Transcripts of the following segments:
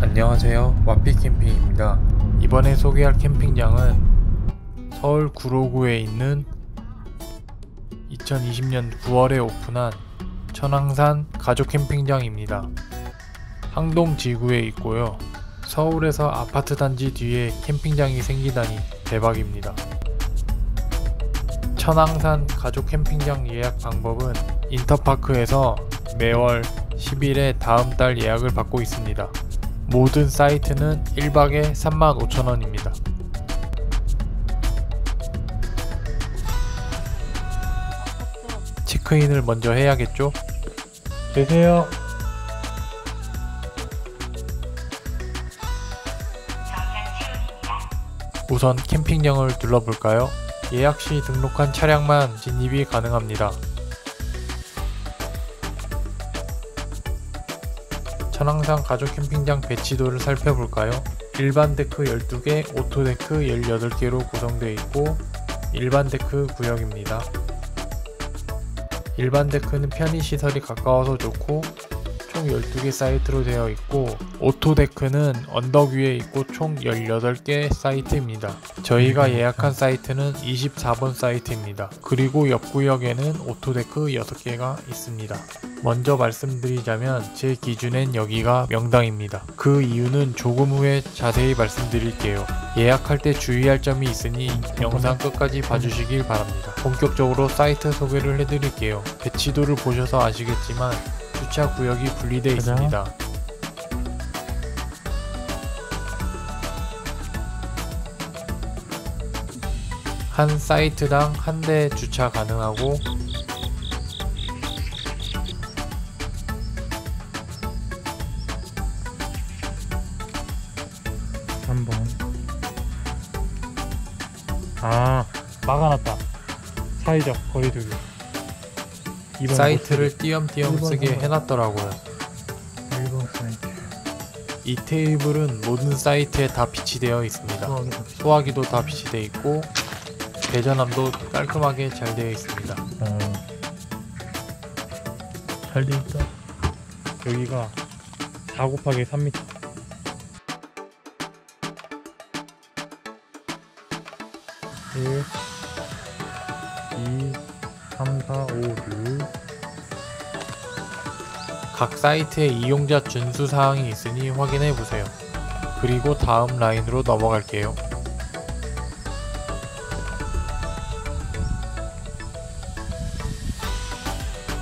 안녕하세요, 와피캠핑입니다. 이번에 소개할 캠핑장은 서울 구로구에 있는 2020년 9월에 오픈한 천왕산 가족 캠핑장입니다. 항동지구에 있고요, 서울에서 아파트 단지 뒤에 캠핑장이 생기다니 대박입니다. 천왕산 가족 캠핑장 예약 방법은 인터파크에서 매월 10일에 다음달 예약을 받고 있습니다. 모든 사이트는 1박에 35,000원입니다. 체크인을 먼저 해야겠죠? 계세요. 우선 캠핑장을 둘러볼까요? 예약 시 등록한 차량만 진입이 가능합니다. 천왕산 가족 캠핑장 배치도를 살펴볼까요? 일반 데크 12개, 오토데크 18개로 구성되어 있고 일반 데크 구역입니다. 일반 데크는 편의시설이 가까워서 좋고 총 12개 사이트로 되어 있고, 오토데크는 언덕 위에 있고 총 18개 사이트입니다. 저희가 예약한 사이트는 24번 사이트입니다. 그리고 옆구역에는 오토데크 6개가 있습니다. 먼저 말씀드리자면 제 기준엔 여기가 명당입니다. 그 이유는 조금 후에 자세히 말씀드릴게요. 예약할 때 주의할 점이 있으니 영상 끝까지 봐주시길 바랍니다. 본격적으로 사이트 소개를 해드릴게요. 배치도를 보셔서 아시겠지만 주차 구역이 분리되어 있습니다. 한 사이트당 한 대 주차 가능하고, 막아놨다. 사이적 거리두기. 사이트를 띄엄띄엄 쓰게 해놨더라고요. 이 테이블은 모든 사이트에 다 비치되어 있습니다. 소화기도 다 비치되어 있고 배전함도 깔끔하게 잘 되어 있습니다. 잘 되어 있다. 여기가 4 곱하기 3m. 각 사이트에 이용자 준수 사항이 있으니 확인해 보세요. 그리고 다음 라인으로 넘어갈게요.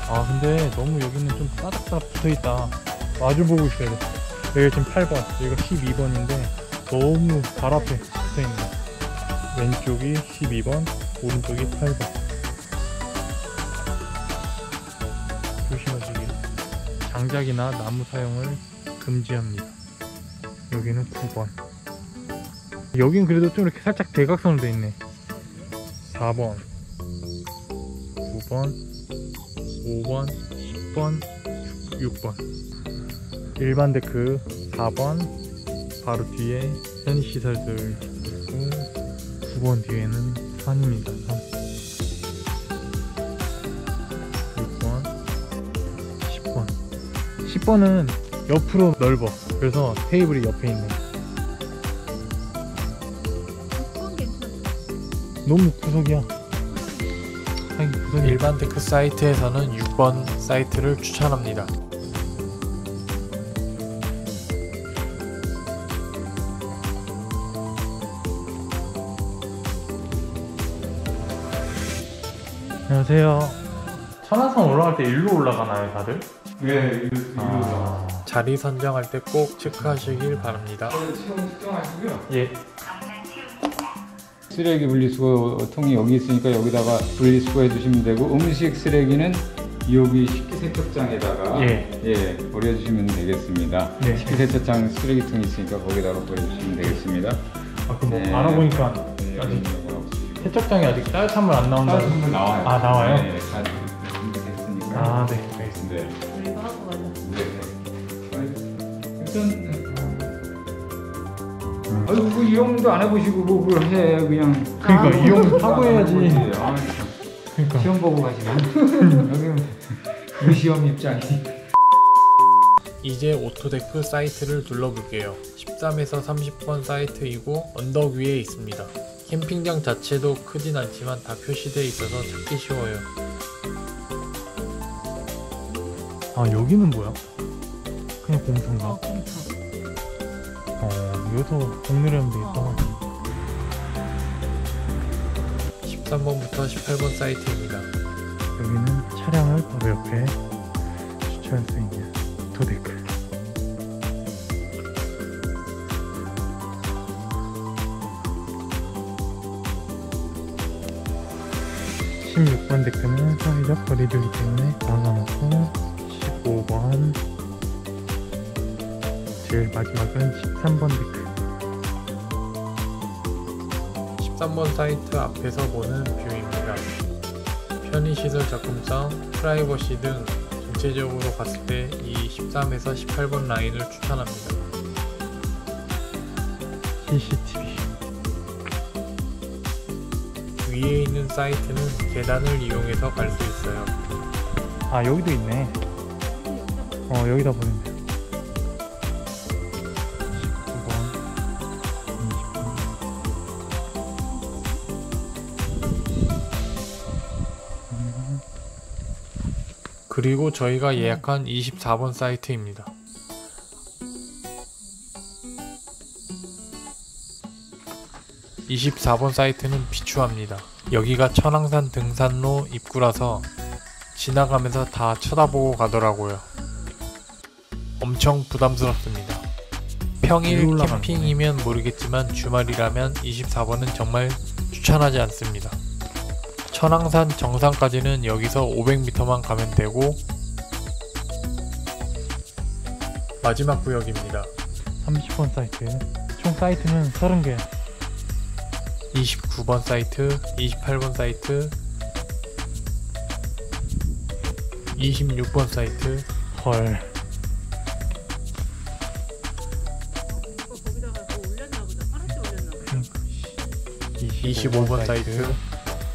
아, 근데 너무 여기는 좀 따닥따닥 붙어있다. 마주보고 있어야 돼. 여기 지금 8번, 여기가 12번인데 너무 발 앞에 붙어있네. 왼쪽이 12번, 오른쪽이 8번. 조심하시길. 장작이나 나무 사용을 금지합니다. 여기는 9번. 여긴 그래도 좀 이렇게 살짝 대각선으로 돼 있네. 4번, 9번, 5번, 10번, 6번. 일반 데크 4번, 바로 뒤에 편의시설들 있고 9번 뒤에는 산입니다. 10번은 옆으로 넓어. 그래서 테이블이 옆에 있네. 너무 구석이야. 일반 데크 사이트에서는 6번 사이트를 추천합니다. 안녕하세요. 천왕산 올라갈 때 일로 올라가나요, 다들? 네, 자리 선정할 때 꼭 체크하시길 바랍니다. 체온 측정하시고요. 예. 쓰레기 분리수거통이 여기 있으니까 여기다가 분리수거해 주시면 되고, 음식 쓰레기는 여기 식기세척장에다가 예, 버려주시면 되겠습니다. 네. 식기세척장 쓰레기통이 있으니까 거기다가 버려주시면 되겠습니다. 아, 그럼 네. 알아보니까 네, 아직 세척장이 아직 따뜻한 물 안 나온다. 따뜻한 물 나와요. 아, 나와요? 네, 다 준비됐으니까. 아, 네. 알겠습니다. 아이고, 그 이용도 안 해보시고 뭐 그걸 해. 그냥 그러니까 이용을 하고 해야지. 그러니까 시험 보고 가시면 우리 시험 입장이 이제 오토데크 사이트를 둘러볼게요. 13에서 30번 사이트이고 언덕 위에 있습니다. 캠핑장 자체도 크진 않지만 다 표시되어 있어서 찾기 쉬워요. 아, 여기는 뭐야? 그냥 공터인가? 공터. 여기서 공놀이하면 되겠다. 13번부터 18번 사이트입니다. 여기는 차량을 바로 옆에 주차할 수 있는 오토데크. 데크는 사회적 거리두기 때문에 나눠놓고 15번, 제일 마지막은 13번 데크. 13번 사이트 앞에서 보는 뷰입니다. 편의시설 접근성, 프라이버시 등 전체적으로 봤을 때 이 13에서 18번 라인을 추천합니다. CCTV 위에 있는 사이트는 계단을 이용해서 갈 수 있어요. 아, 여기도 있네. 여기다 보면 돼요. 19번 20번. 그리고 저희가 예약한 24번 사이트입니다. 이 24번 사이트는 비추합니다. 여기가 천왕산 등산로 입구라서 지나가면서 다 쳐다보고 가더라고요. 엄청 부담스럽습니다. 평일 캠핑이면 모르겠지만 주말이라면 24번은 정말 추천하지 않습니다. 천왕산 정상까지는 여기서 500m만 가면 되고, 마지막 구역입니다. 30번 사이트. 총 사이트는 30개. 29번 사이트, 28번 사이트, 26번 사이트. 헐. 거기다가 뭐 올렸나보다. 파란색 올렸나보다. 25번 사이트.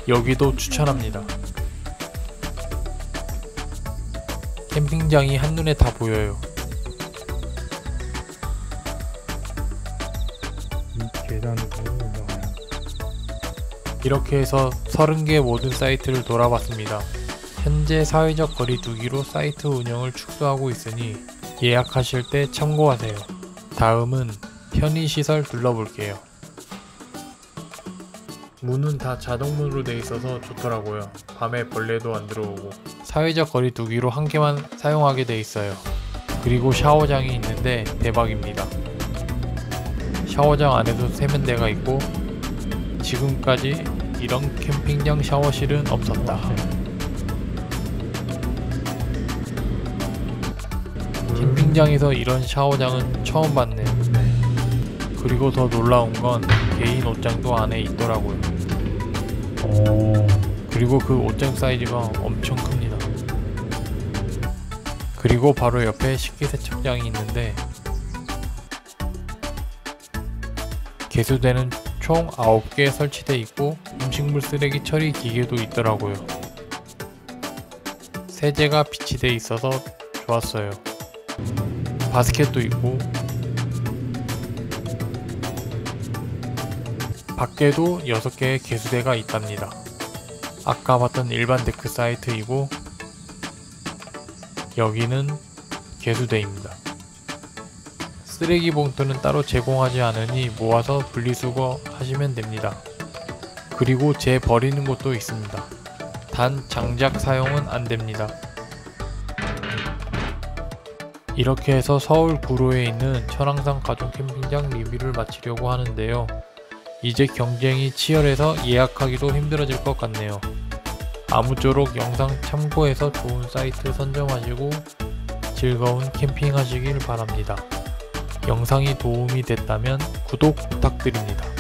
여기도 추천합니다. 캠핑장이 한눈에 다 보여요. 이 계단도. 이렇게 해서 30개 모든 사이트를 돌아봤습니다. 현재 사회적 거리 두기로 사이트 운영을 축소하고 있으니 예약하실 때 참고하세요. 다음은 편의시설 둘러볼게요. 문은 다 자동문으로 돼 있어서 좋더라고요. 밤에 벌레도 안 들어오고. 사회적 거리 두기로 한 개만 사용하게 돼 있어요. 그리고 샤워장이 있는데 대박입니다. 샤워장 안에도 세면대가 있고, 지금까지 이런 캠핑장 샤워실은 없었다. 캠핑장에서 이런 샤워장은 처음 봤네요. 그리고 더 놀라운 건 개인 옷장도 안에 있더라고요. 그리고 그 옷장 사이즈가 엄청 큽니다. 그리고 바로 옆에 식기세척장이 있는데 개수대는 총 9개 설치되어 있고, 음식물 쓰레기 처리 기계도 있더라고요. 세제가 비치되어 있어서 좋았어요. 바스켓도 있고, 밖에도 6개의 개수대가 있답니다. 아까 봤던 일반 데크 사이트이고, 여기는 개수대입니다. 쓰레기 봉투는 따로 제공하지 않으니 모아서 분리수거 하시면 됩니다. 그리고 재버리는 곳도 있습니다. 단 장작 사용은 안됩니다. 이렇게 해서 서울 구로에 있는 천왕산 가족 캠핑장 리뷰를 마치려고 하는데요. 이제 경쟁이 치열해서 예약하기도 힘들어질 것 같네요. 아무쪼록 영상 참고해서 좋은 사이트 선정하시고 즐거운 캠핑 하시길 바랍니다. 영상이 도움이 됐다면 구독 부탁드립니다.